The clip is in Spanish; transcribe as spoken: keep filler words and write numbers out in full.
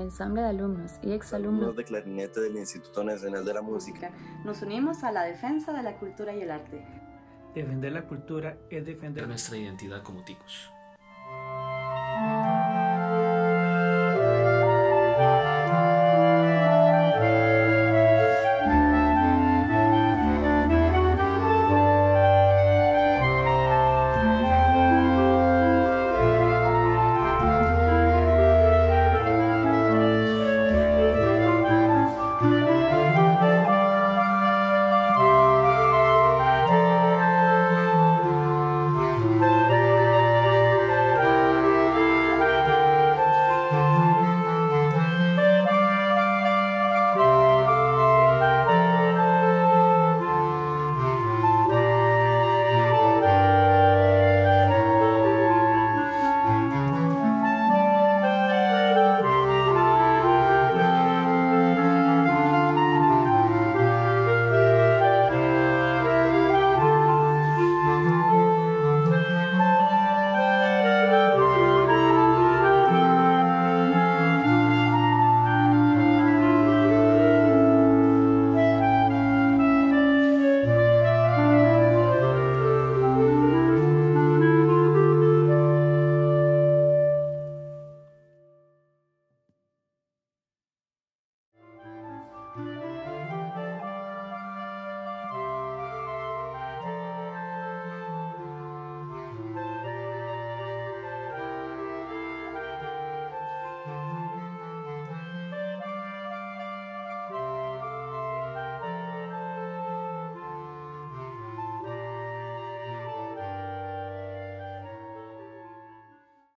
Ensamble de alumnos y exalumnos de clarinete del Instituto Nacional de la Música. Nos unimos a la defensa de la cultura y el arte. Defender la cultura es defender nuestra identidad como ticos.